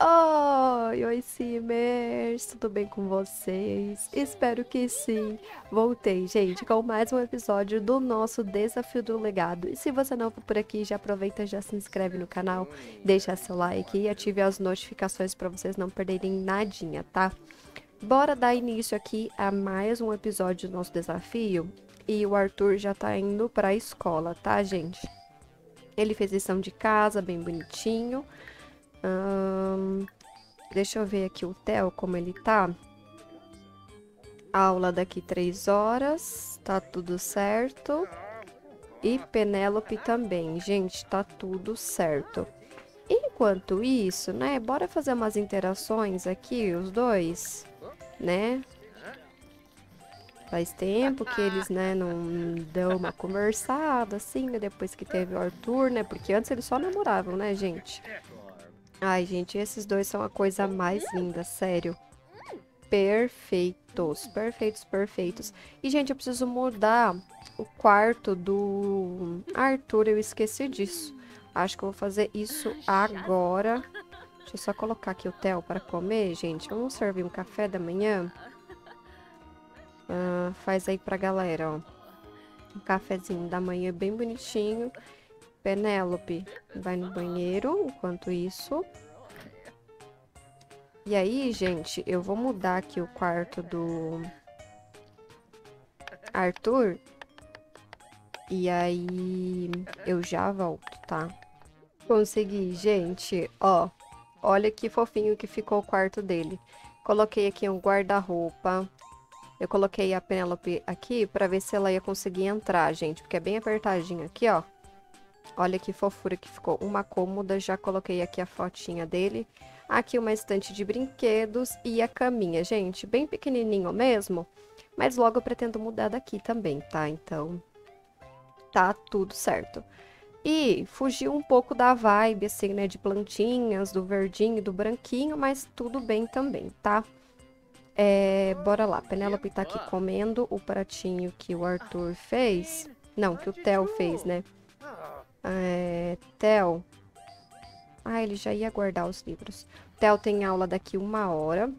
Oi, Simers! Tudo bem com vocês? Espero que sim! Voltei, gente, com mais um episódio do nosso Desafio do Legado. E se você é novo por aqui, já aproveita, já se inscreve no canal, deixa seu like e ative as notificações para vocês não perderem nadinha, tá? Bora dar início aqui a mais um episódio do nosso desafio. E o Arthur já tá indo pra escola, tá, gente? Ele fez lição de casa, bem bonitinho. Deixa eu ver aqui o Theo, como ele tá. Aula daqui 3 horas, tá tudo certo. E Penelope também, gente, tá tudo certo. Enquanto isso, né, bora fazer umas interações aqui, os dois, né? Faz tempo que eles, né, não dão uma conversada, assim, né, depois que teve o Arthur, né, porque antes eles só namoravam, né, gente? Ai, gente, esses dois são a coisa mais linda, sério. Perfeitos, perfeitos, perfeitos. E, gente, eu preciso mudar o quarto do Arthur, eu esqueci disso. Acho que eu vou fazer isso agora. Deixa eu só colocar aqui o Theo para comer, gente. Vamos servir um café da manhã? Faz aí pra galera, ó. Um cafezinho da manhã bem bonitinho. Penélope vai no banheiro enquanto isso. E aí, gente, eu vou mudar aqui o quarto do Arthur. E aí eu já volto, tá? Consegui, gente, ó. Olha que fofinho que ficou o quarto dele. Coloquei aqui um guarda-roupa. Eu coloquei a Penélope aqui pra ver se ela ia conseguir entrar, gente. Porque é bem apertadinho aqui, ó. Olha que fofura que ficou, uma cômoda, já coloquei aqui a fotinha dele. Aqui uma estante de brinquedos e a caminha, gente, bem pequenininho mesmo. Mas logo eu pretendo mudar daqui também, tá? Então, tá tudo certo. E fugiu um pouco da vibe, assim, né, de plantinhas, do verdinho, do branquinho, mas tudo bem também, tá? Bora lá, Penélope tá aqui comendo o pratinho que o Arthur fez. Não, que o Theo fez, né? Theo. Ah, ele já ia guardar os livros. Theo tem aula daqui 1 hora.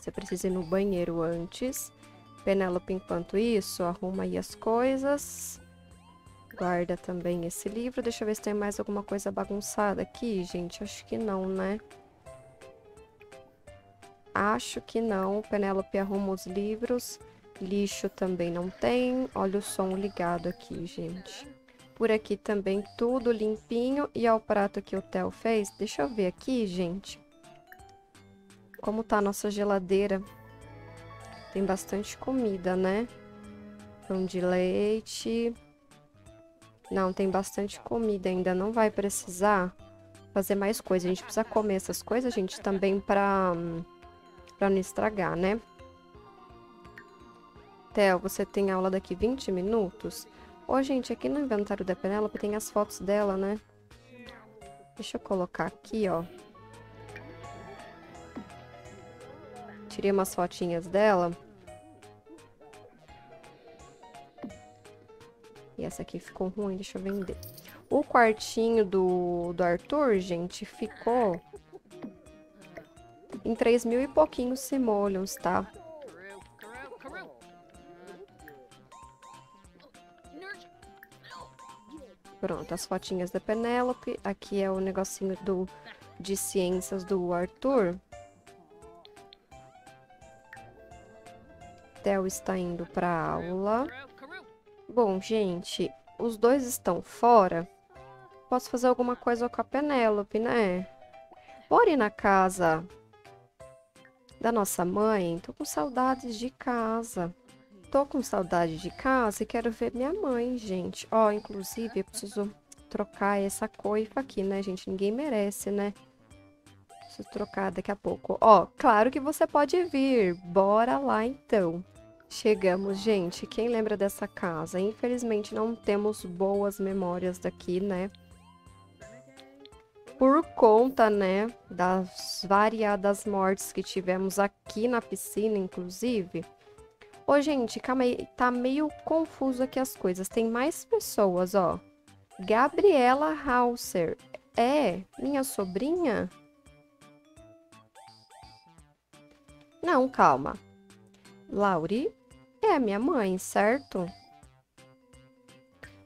Você precisa ir no banheiro antes. Penélope, enquanto isso, arruma aí as coisas. Guarda também esse livro. Deixa eu ver se tem mais alguma coisa bagunçada aqui, gente. Acho que não, né? Acho que não. Penélope arruma os livros. Lixo também não tem. Olha o som ligado aqui, gente. Por aqui também tudo limpinho. E ao prato que o Theo fez, deixa eu ver aqui, gente, como tá a nossa geladeira. Tem bastante comida, né? Pão de leite. Não, tem bastante comida ainda. Não vai precisar fazer mais coisa. A gente precisa comer essas coisas, gente, também pra não estragar, né? Theo, você tem aula daqui 20 minutos? Ô, gente, aqui no inventário da Penélope tem as fotos dela, né? Deixa eu colocar aqui, ó. Tirei umas fotinhas dela. E essa aqui ficou ruim, deixa eu vender. O quartinho do Arthur, gente, ficou em 3.000 e pouquinhos simoleons, tá? Pronto, as fotinhas da Penélope. Aqui é o negocinho de ciências do Arthur. Theo está indo para aula. Bom, gente, os dois estão fora. Posso fazer alguma coisa com a Penélope, né? Bora ir na casa da nossa mãe. Tô com saudades de casa. Tô com saudade de casa e quero ver minha mãe, gente. Ó, inclusive, eu preciso trocar essa coifa aqui, né, gente? Ninguém merece, né? Preciso trocar daqui a pouco. Ó, claro que você pode vir. Bora lá, então. Chegamos, gente. Quem lembra dessa casa? Infelizmente, não temos boas memórias daqui, né? Por conta, né, das variadas mortes que tivemos aqui na piscina, inclusive. Ô, gente, calma aí, tá meio confuso aqui as coisas. Tem mais pessoas, ó. Gabriela Hauser. É minha sobrinha? Não, calma. Lauri é a minha mãe, certo?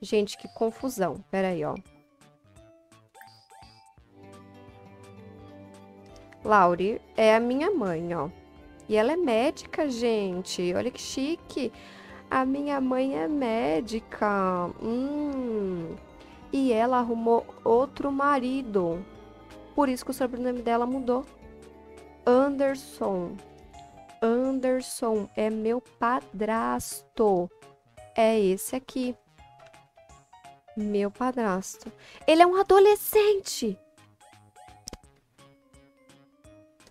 Gente, que confusão. Peraí, ó. Lauri é a minha mãe, ó. E ela é médica, gente. Olha que chique. A minha mãe é médica. E ela arrumou outro marido. Por isso que o sobrenome dela mudou. Anderson. Anderson é meu padrasto. É esse aqui. Meu padrasto. Ele é um adolescente.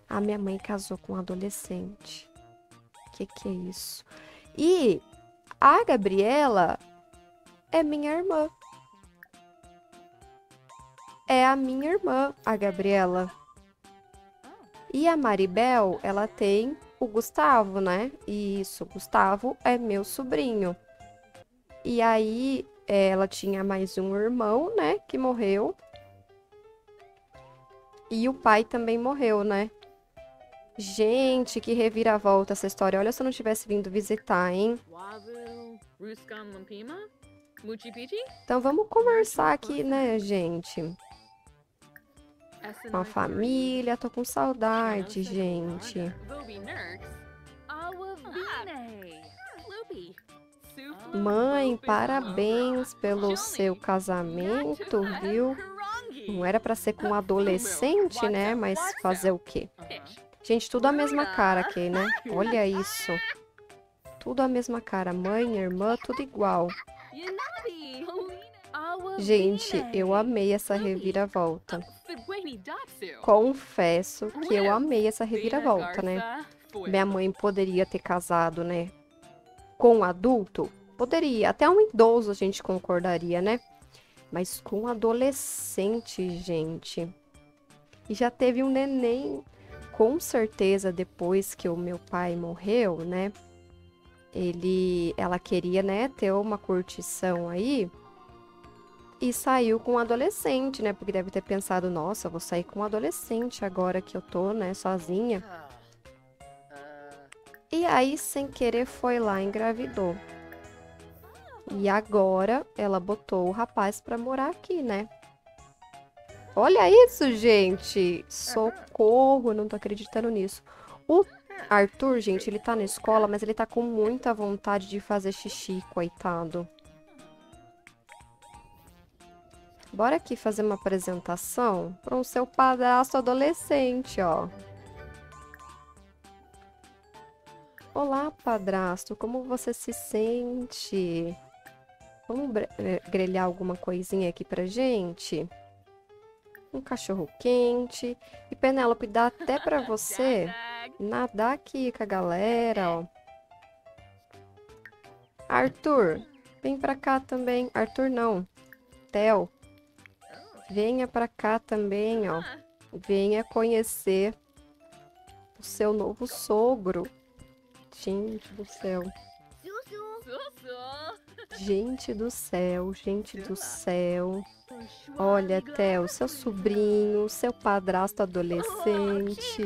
A minha mãe casou com um adolescente. Que é isso? E a Gabriela é minha irmã. É a minha irmã, a Gabriela. E a Maribel, ela tem o Gustavo, né? Isso, o Gustavo é meu sobrinho. E aí, ela tinha mais um irmão, né? Que morreu. E o pai também morreu, né? Gente, que reviravolta essa história. Olha, se eu não tivesse vindo visitar, hein? Então, vamos conversar aqui, né, gente? Com a família. Tô com saudade, gente. Mãe, parabéns pelo seu casamento, viu? Não era pra ser com um adolescente, né? Mas fazer o quê? Gente, tudo a mesma cara aqui, né? Olha isso. Tudo a mesma cara. Mãe, irmã, tudo igual. Gente, eu amei essa reviravolta. Confesso que eu amei essa reviravolta, né? Minha mãe poderia ter casado, né? Com um adulto? Poderia. Até um idoso a gente concordaria, né? Mas com um adolescente, gente. E já teve um neném... Com certeza, depois que o meu pai morreu, né? Ela queria, né, ter uma curtição aí. E saiu com um adolescente, né? Porque deve ter pensado, nossa, vou sair com um adolescente agora que eu tô, né, sozinha. E aí, sem querer, foi lá e engravidou. E agora, ela botou o rapaz pra morar aqui, né? Olha isso, gente! Socorro, não tô acreditando nisso. O Arthur, gente, ele tá na escola, mas ele tá com muita vontade de fazer xixi, coitado. Bora aqui fazer uma apresentação para o seu padrasto adolescente, ó. Olá, padrasto, como você se sente? Vamos grelhar alguma coisinha aqui pra gente? Um cachorro quente. E Penélope, dá até pra você nadar aqui com a galera, ó. Arthur, vem pra cá também. Arthur não. Theo, venha pra cá também, ó. Venha conhecer o seu novo sogro. Gente do céu. Gente do céu, gente do céu. Olha, Theo, seu sobrinho, seu padrasto adolescente.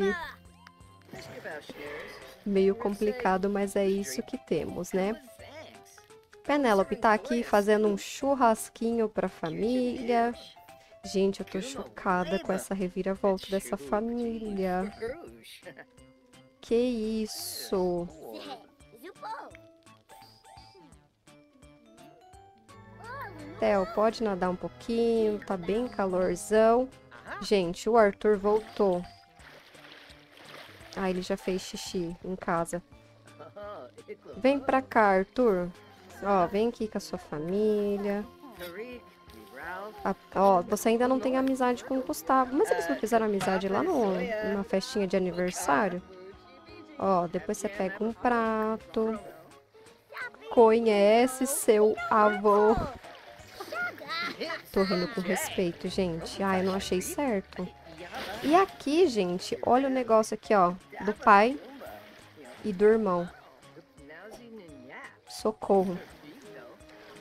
Meio complicado, mas é isso que temos, né? Penélope tá aqui fazendo um churrasquinho pra família. Gente, eu tô chocada com essa reviravolta dessa família. Que isso? Theo, pode nadar um pouquinho, tá bem calorzão. Gente, o Arthur voltou. Ah, ele já fez xixi em casa. Vem pra cá, Arthur. Ó, vem aqui com a sua família. Ó, você ainda não tem amizade com o Gustavo. Mas eles não fizeram amizade lá numa festinha de aniversário? Ó, depois você pega um prato. Conhece seu avô. Tô rindo com respeito, gente. Ah, eu não achei certo. E aqui, gente, olha o negócio aqui, ó. Do pai e do irmão. Socorro.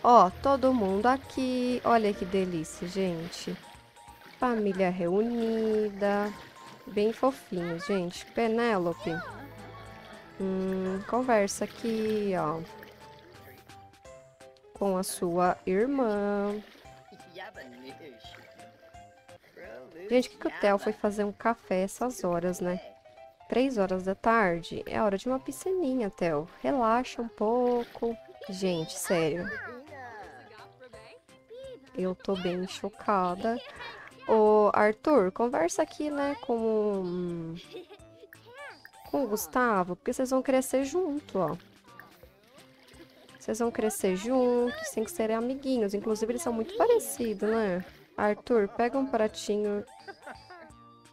Ó, todo mundo aqui. Olha que delícia, gente. Família reunida. Bem fofinho, gente. Penélope, Conversa aqui, ó, com a sua irmã. Gente, que o Theo foi fazer um café essas horas, né? 3 horas da tarde. É hora de uma piscininha, Theo. Relaxa um pouco. Gente, sério. Eu tô bem chocada. Ô, Arthur, conversa aqui, né, com o Gustavo, porque vocês vão crescer junto, ó. Vocês vão crescer juntos, tem que ser amiguinhos. Inclusive, eles são muito parecidos, né? Arthur, pega um pratinho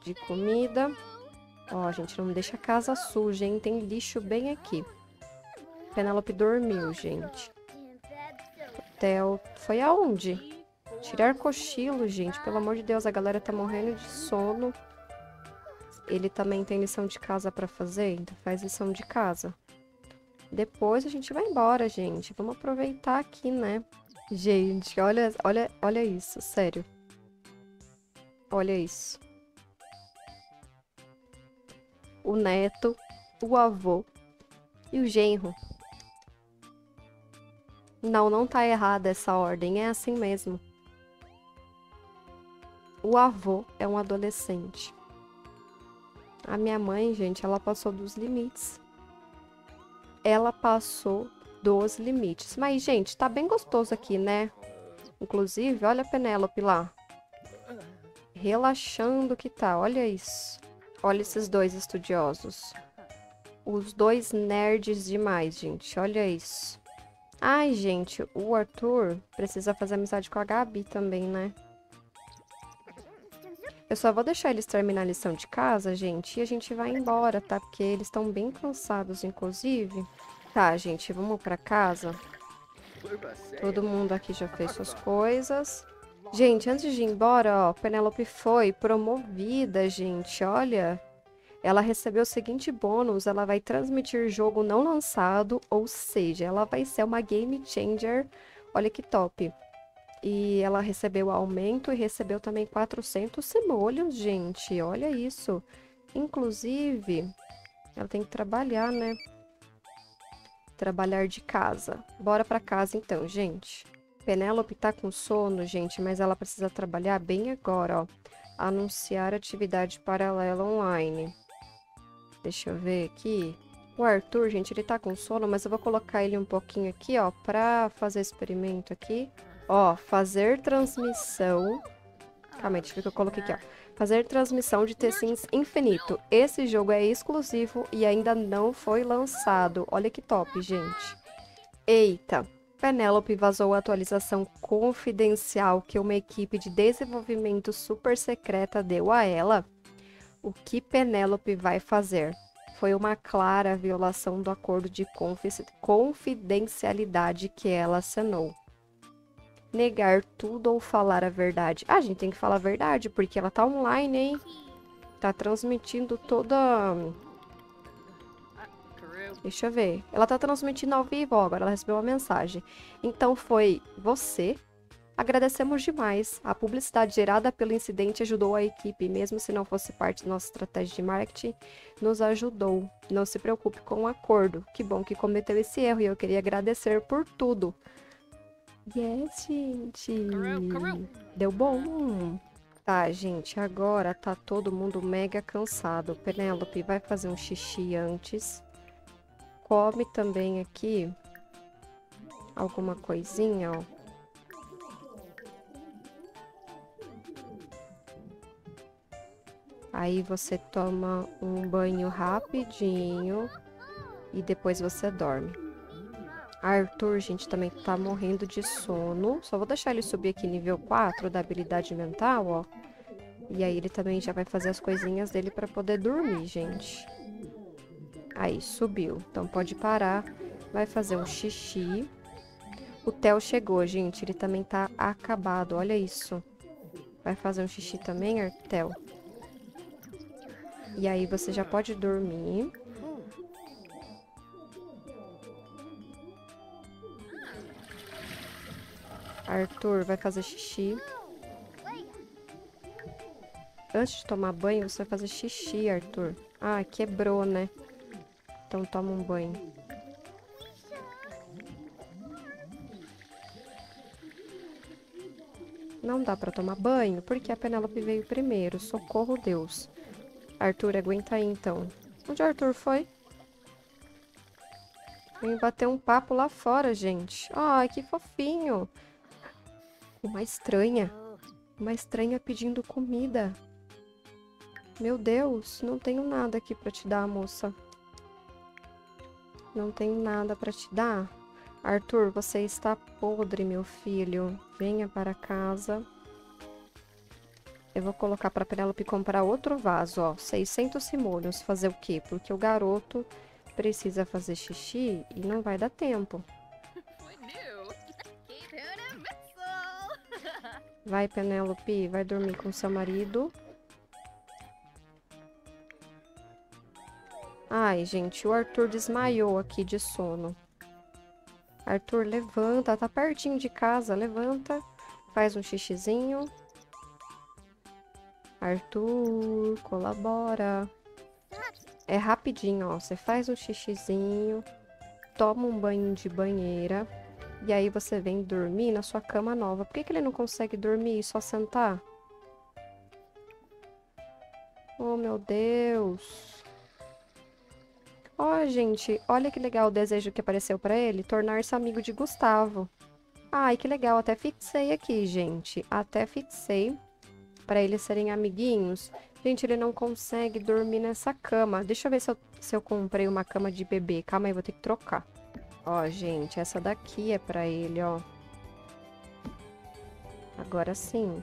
de comida. Ó, gente, não deixa a casa suja, hein? Tem lixo bem aqui. Penelope dormiu, gente. O Theo foi aonde? Tirar cochilo, gente. Pelo amor de Deus, a galera tá morrendo de sono. Ele também tem lição de casa pra fazer, então faz lição de casa. Depois a gente vai embora, gente. Vamos aproveitar aqui, né? Gente, olha, olha, olha isso, sério. Olha isso. O neto, o avô e o genro. Não, não tá errada essa ordem, é assim mesmo. O avô é um adolescente. A minha mãe, gente, ela passou dos limites. Ela passou dos limites. Mas, gente, tá bem gostoso aqui, né? Inclusive, olha a Penélope lá. Relaxando que tá, olha isso. Olha esses dois estudiosos. Os dois nerds demais, gente, olha isso. Ai, gente, o Arthur precisa fazer amizade com a Gabi também, né? Eu só vou deixar eles terminar a lição de casa, gente, e a gente vai embora, tá? Porque eles estão bem cansados, inclusive. Tá, gente, vamos pra casa. Todo mundo aqui já fez suas coisas. Gente, antes de ir embora, ó, Penelope foi promovida, gente, olha. Ela recebeu o seguinte bônus, ela vai transmitir jogo não lançado, ou seja, ela vai ser uma game changer. Olha que top. E ela recebeu aumento e recebeu também 400 semolhos, gente. Olha isso. Inclusive, ela tem que trabalhar, né? Trabalhar de casa. Bora pra casa então, gente. Penélope tá com sono, gente, mas ela precisa trabalhar bem agora, ó. Anunciar atividade paralela online. Deixa eu ver aqui. O Arthur, gente, ele tá com sono, mas eu vou colocar ele um pouquinho aqui, ó, pra fazer experimento aqui. Ó, fazer transmissão. Calma aí, deixa eu ver que eu coloquei aqui, ó. Fazer transmissão de T-Sins Infinito. Esse jogo é exclusivo e ainda não foi lançado. Olha que top, gente. Eita. Penelope vazou a atualização confidencial que uma equipe de desenvolvimento super secreta deu a ela. O que Penelope vai fazer? Foi uma clara violação do acordo de confidencialidade que ela assinou. Negar tudo ou falar a verdade. Ah, a gente tem que falar a verdade, porque ela tá online, hein? Tá transmitindo toda... Deixa eu ver. Ela tá transmitindo ao vivo, ó, agora ela recebeu uma mensagem. Então foi você. Agradecemos demais. A publicidade gerada pelo incidente ajudou a equipe, mesmo se não fosse parte da nossa estratégia de marketing, nos ajudou. Não se preocupe com o acordo. Que bom que cometeu esse erro e eu queria agradecer por tudo. Yes, gente. Deu bom. Tá, gente, agora tá todo mundo mega cansado. Penélope vai fazer um xixi antes. Come também aqui alguma coisinha, ó. Aí você toma um banho rapidinho e depois você dorme. Arthur, gente, também tá morrendo de sono. Só vou deixar ele subir aqui nível 4 da habilidade mental, ó. E aí ele também já vai fazer as coisinhas dele pra poder dormir, gente. Aí, subiu. Então pode parar. Vai fazer um xixi. O Theo chegou, gente. Ele também tá acabado. Olha isso. Vai fazer um xixi também, Theo? E aí você já pode dormir. Arthur vai fazer xixi. Antes de tomar banho, você vai fazer xixi, Arthur. Ah, quebrou, né? Então toma um banho. Não dá pra tomar banho, porque a Penelope veio primeiro. Socorro, Deus. Arthur, aguenta aí, então. Onde o Arthur foi? Vem bater um papo lá fora, gente. Ai, que fofinho. Uma estranha. Uma estranha pedindo comida. Meu Deus, não tenho nada aqui pra te dar, moça. Não tenho nada pra te dar. Arthur, você está podre, meu filho. Venha para casa. Eu vou colocar pra Penélope comprar outro vaso, ó. 600 simoleons. Fazer o quê? Porque o garoto precisa fazer xixi e não vai dar tempo. Vai, Penélope. Vai dormir com seu marido. Ai, gente, o Arthur desmaiou aqui de sono. Arthur, levanta, tá pertinho de casa, levanta, faz um xixizinho. Arthur, colabora. É rapidinho, ó, você faz um xixizinho, toma um banho de banheira, e aí você vem dormir na sua cama nova. Por que que ele não consegue dormir e só sentar? Oh, meu Deus! Ó, gente, olha que legal o desejo que apareceu pra ele, tornar-se amigo de Gustavo. Ai, que legal, até fixei aqui, gente. Até fixei pra eles serem amiguinhos. Gente, ele não consegue dormir nessa cama. Deixa eu ver se eu comprei uma cama de bebê. Calma aí, vou ter que trocar. Ó, gente, essa daqui é pra ele, ó. Agora sim.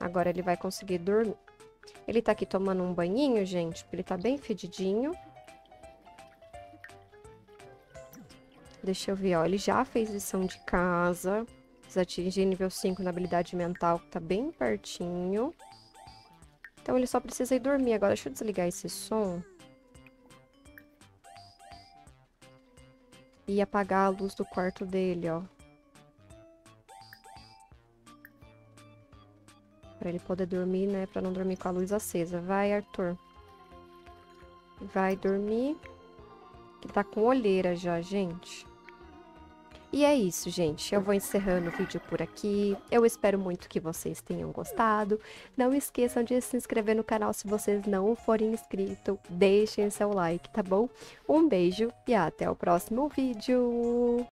Agora ele vai conseguir dormir. Ele tá aqui tomando um banhinho, gente, porque ele tá bem fedidinho. Deixa eu ver, ó, ele já fez lição de casa. Precisa atingir nível 5 na habilidade mental, que tá bem pertinho. Então ele só precisa ir dormir. Agora deixa eu desligar esse som. E apagar a luz do quarto dele, ó. Pra ele poder dormir, né? Pra não dormir com a luz acesa. Vai, Arthur. Vai dormir. Que tá com olheira já, gente. E é isso, gente. Eu vou encerrando o vídeo por aqui. Eu espero muito que vocês tenham gostado. Não esqueçam de se inscrever no canal se vocês não forem inscritos. Deixem seu like, tá bom? Um beijo e até o próximo vídeo.